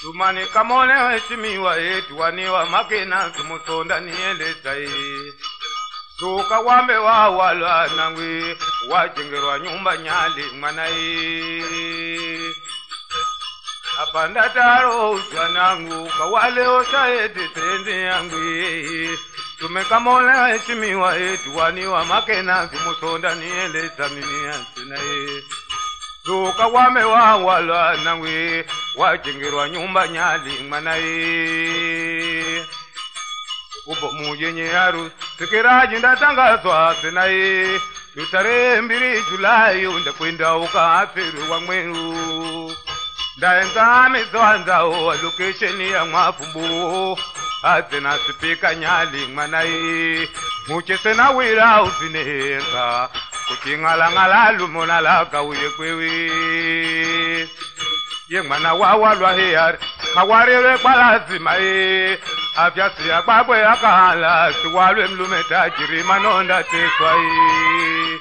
Tumani kamone heshimiwa yetu waniwa makena tumusonda nieleta ye Tuka wambe wa wala nangwe wajengerwa nyumba nyali mwana ye Apandataro uja nangu kawale osha eti tenzi yangu ye Tumekamone heshimiwa yetu waniwa makena tumusonda nieleta mini yantina ye Tuka wame wa wala nangwe wajengirwa nyumba nyali manae Ubo mujenye harusi Tukiraji ndatangazwa senae Tutare mbiri Julai Ndakwenda ukafiru wa mwengu Ndaenzame zoanzao Alokesheni ya mwafumbu Atena sipika nyali manae Muchesena wira usineheza Kuchingala ngalalu monalaka uye kwewe Yemana wawalwa hear, kawarele kwa lazima ye Avyasi ya babwe ya kahala, siwalwe mlumeta jiri manonda teswa ye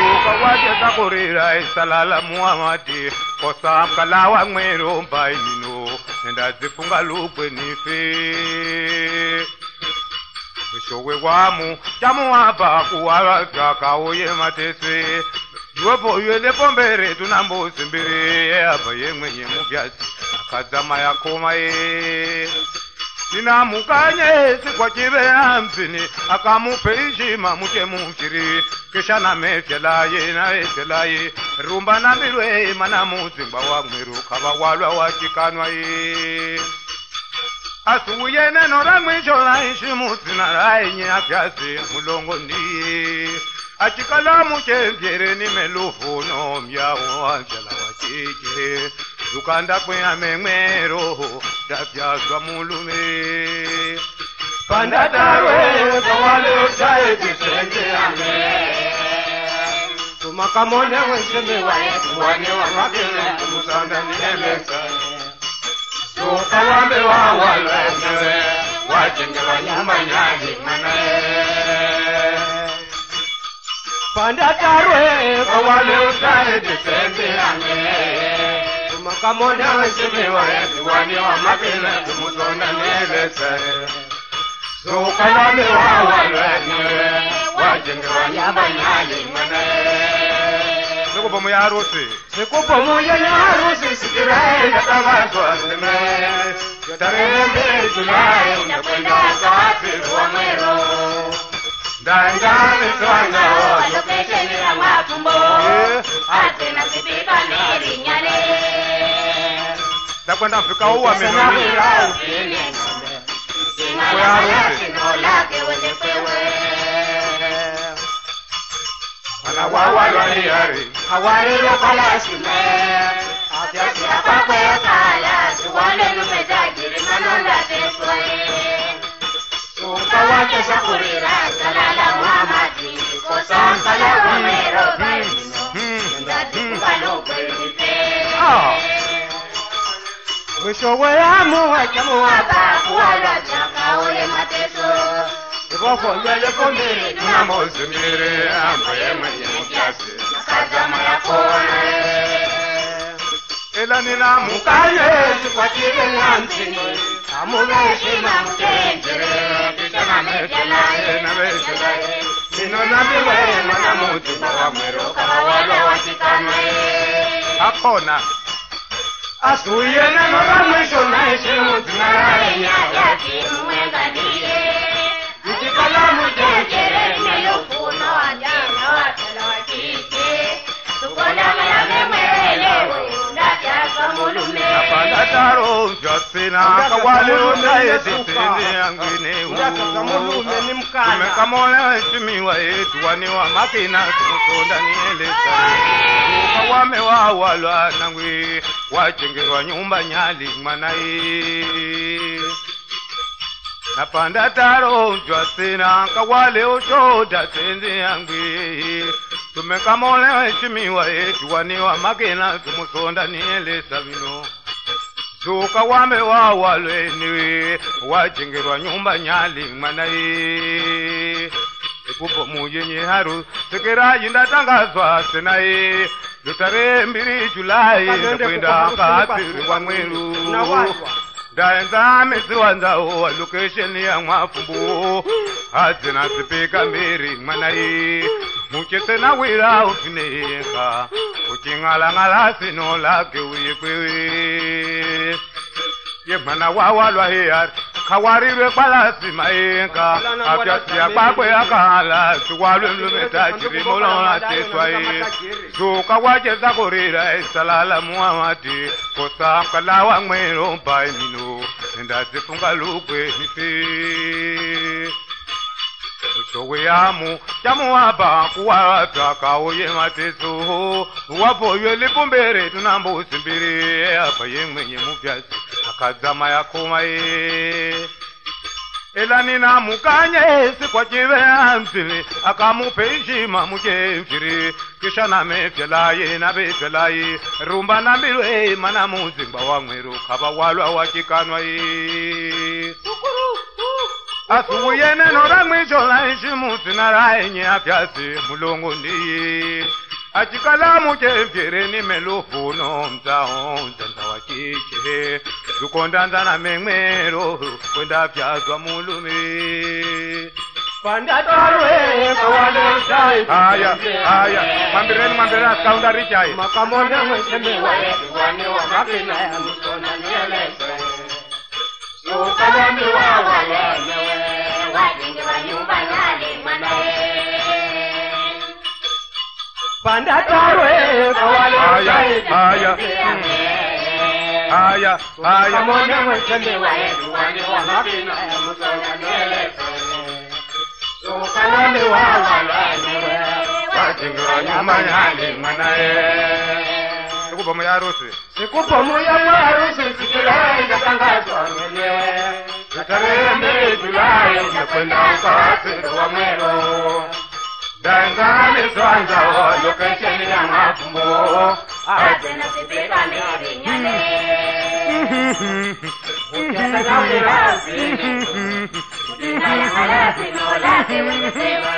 Luka waje sakurira, isalala muhamati Kosa mkala wa mwero mbai nino, nenda zifunga lukwe nife Mwishowe wamu, jamu hapa kuwarasa kawoye mateswe Uwepo yuele pombere tunambo simbire Hapa ye mwenye mubiasi Nakazama ya koma ye Sina mukanye sikwa chive hamsini Akamupe ishima mute mchiri Kisha na mefyalaye na efyalaye Rumba na milwe mana musimba wa mwiru Kaba walwa wachikanwa ye Asuye neno ramwisho la ishimu Sina rainye akyasi mulongo ndiye Achikala muche mjere ni melufuno mjao anjala wachiche Zukanda kwe amengmero dapyaswa mulume Pandatarwe kawale uchaye kishenje ame Tumakamone wesheme waetu wane wamakele Tumusanda nieleka Tukawame wawalwenewe Wachengewa nyuma nyadi manae Pandatarwe kwa wale utahe jisembe yange Tumakamone weshimiwa yetu wani wa mapile Tumusona nilese Zukalame wa walwenye Wajenge wa nyamba nyali mwane Nikupomu ya harusi Nikupomu ya harusi Sikirae katawazwa zime Yotarembe Julai Unakwenda safi wa mwero Ndangani tuanga hoyo peche nila mwakumbo Ate na sipika neri nyane Ndakwenda mfika uwa minonira ufine Singala laki nolake wende pewe Wana wawalwa hiyari Hawarilo palashime Afiasi hapakwe ya kalasi Wale numetajiri manonda teswae Ukawake sakurira salala muhamadi Kosa kala wamero baimino Ndati kukalukwe nipe Mwishowe ya muhajamu waba Kuwalwa chaka ule mateso Kivoko yele kumbiri Tunamozi mire Amboye mwenye mkiasi Nakazama ya kone Ila nina mukayezi Kwa kiri hamsini Amuna heshima mtenjere Kisha na mefyalaye na mefyalaye Mino na miwe mwana mutimba wa mwero Kama wala wachikanwe Hakona Asuye na mora mwisho na heshimu Tunarae nyayati mwenganie Mtikala mtenjere Nyelufuno wajana watala wachiche Tukona mwana memelewe Ndakasa mulume Apandataro Sina kawale otaye titende angwine uu Tumekamone heshimiwa yetu waniwa makina Tumusonda nielesa Kawame wa walwa nangwe Wachengerwa nyumba nyali manae Napandataro jwa sina kawale oshoda tende angwe Tumekamone heshimiwa yetu waniwa makina Tumusonda nielesa vino Chuka wame wawa lwenwe Wajingirwa nyumba nyali manae Kupo mujenye haru Sekera jinda tangazwa senae Jutare mbiri Julai Nakwenda katiri wa mwilu Daenza mesi wanzao Location ya mwafumbu Hazina sipika mbiri manae Muchese na wila ufineka Kuchingala ngala sinola kiwikwe Yemana wawalwa hiyari Kawariwe pala simaenka Apiasi ya kwakwe ya kahala Suwalu mlumetajiri mulona teswae Suka wacheza kurira Isalala muamati Kosa mkala wa mwelo mpai minu Ndasi funga lukwe nisi Chowe amu, chamu haba kuwa taka uye mateso Wapo yue lipumbere tunambo usimbire Hapa ye mwenye mufyasi, akazama ya kumae Ela nina mukanye, sikuwa chive hamsile Akamupe ishima muje mfiri Kisha na mefelaye, na befelaye Rumba na milwe, mana muzimba wangweru Kaba walwa wakikanwae Asuye neno ramwisho la ishimu sinara enye afyasi mulongo ndiye Achikala muje mfire ni melufuno mtahonja ntawakiche Lukondanza na mengmero kwenda afyaswa mulumi Pandatorwe kawale mshayi Aya, mambireni askaunda richayi Makamone mwishemi wae wane wa mapina ya msona nielese Yukadami wa wale Danzani zwanza o lokesheni ya mafumbo Ajena sipika miri nyane Ukiasa gauni rasini Kutina ya halasi nolati winisewe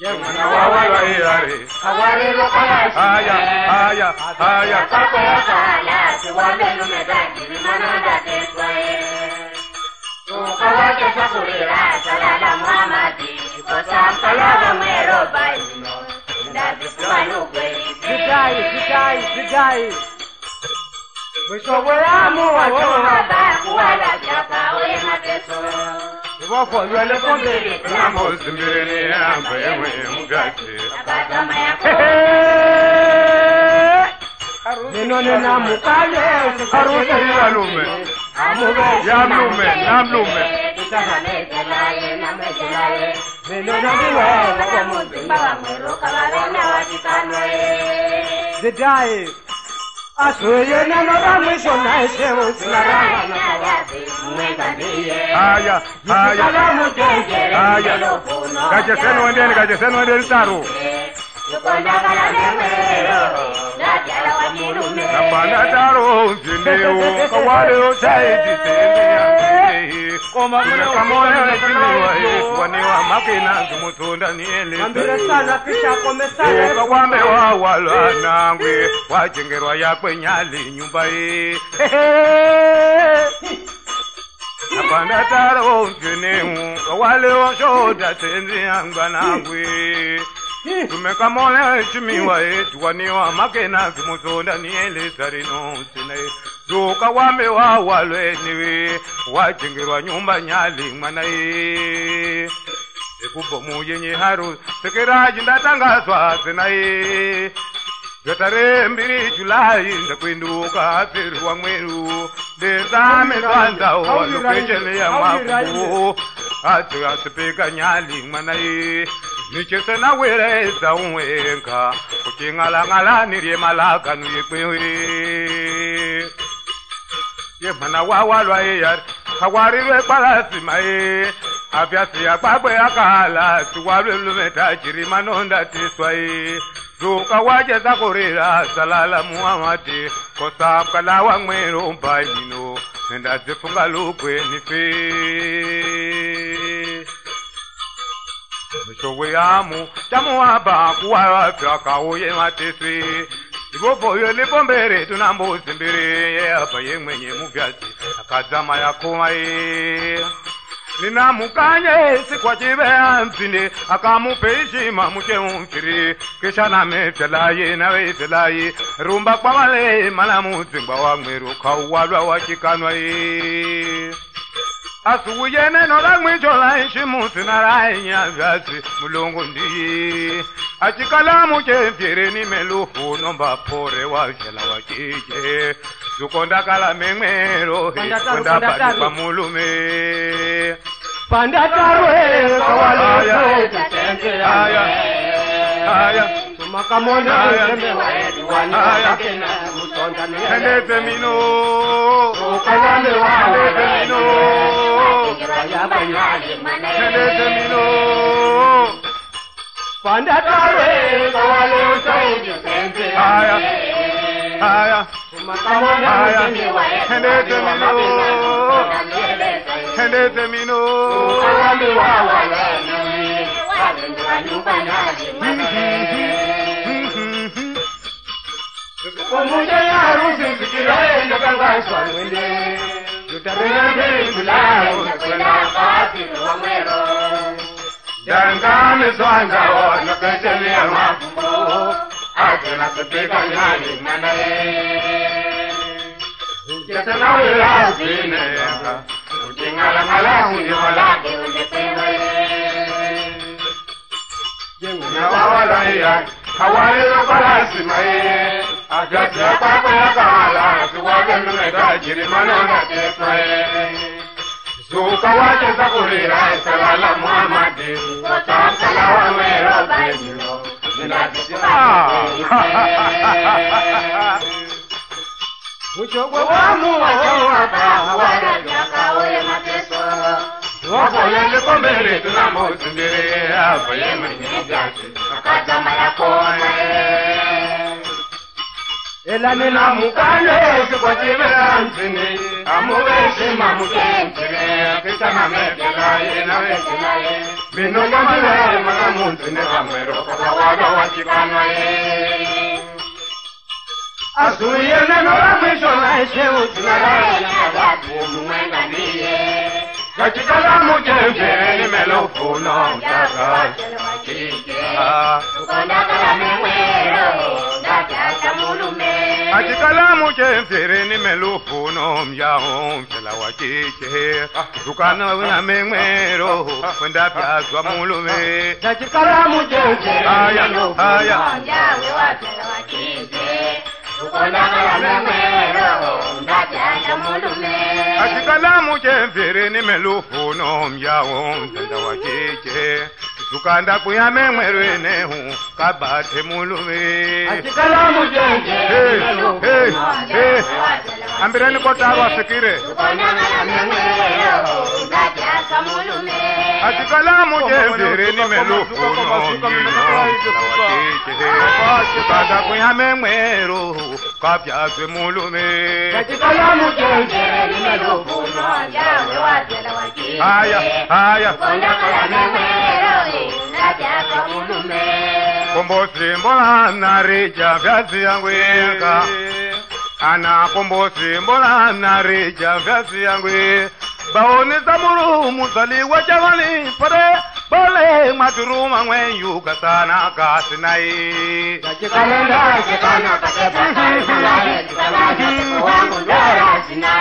Yemana wawalwa iari Hawari lokalasi Aya Kako yaka halasi wabenu medaki Vimananda teswae Tuka wache sakurira salala muhamadi Tumekamole chimiwa etu waniwa makena zimusonda niele sarino sinae Zuka wame wawalwe niwe wajingirwa nyumba nyali manae Ekubo mujenye haru sekera jinda tangaswa sinae Jatare mbiri Julai ndakwenduka asiru wa mweru Dezame zwanza walokechele ya makubu Atu ya sepeka nyali manae Nichese na wele za unwenka Kuchingala ngala nirye malaka nuyekwewe Yemana wawalwa hiyari Hawariwe palasi mae Afyasi ya babwe ya kahala Suwalwe lumetajiri manonda tiswae Zuka waje zakurira salala muhamadi Kosa mkala wa mwero mpaimino Nenda zifunga lukwe nifi Misho weamu Chamu waba kuwa wafya kawoye matisi Ibopo yole pombere tunambo simbiri Yeapa ye mwenye mufyasi Akazama ya kumaye Nina mukanye sikuwa jive ya mpine Haka mupeishi mamuche umfiri Kisha na mefelaye na wefelaye Rumba kwa wale malamu zimba wa mweru Kauwalwa wachikanwaye Asuye neno la mwicho la ishi mutina la inyazasi mulungu ndiye Achikala muche mfiri ni melufu Nomba pore wa shela wakije Zukonda kala mengmero Konda pati pamulume Pandatarwe kawalo tutengela we Tumakamonda msemewae diwani kakena Mutonda nendeze mino Nendeze mino Nendeze mino Pandatarwe kawalo tutengela we Kanda kuyame mwerwe nehu kabate mulume Achikala mujenje Ambireni kota wa sikire Achikala mujenje ni melufu Kanda kuyame mwerwe kabate mulume Achikala mujenje ni melufu Aya Kanda kuyame mwerwe Kumbo simbola nareja vyasi yangu yeka Ana kumbo simbola nareja vyasi yangu Baone samuru musali wajawali Pare bole maturuma mwenyu kasana kasinai Kachika munda kikana kakeba Kachika munda kikana kakeba Kachika munda kikana kakeba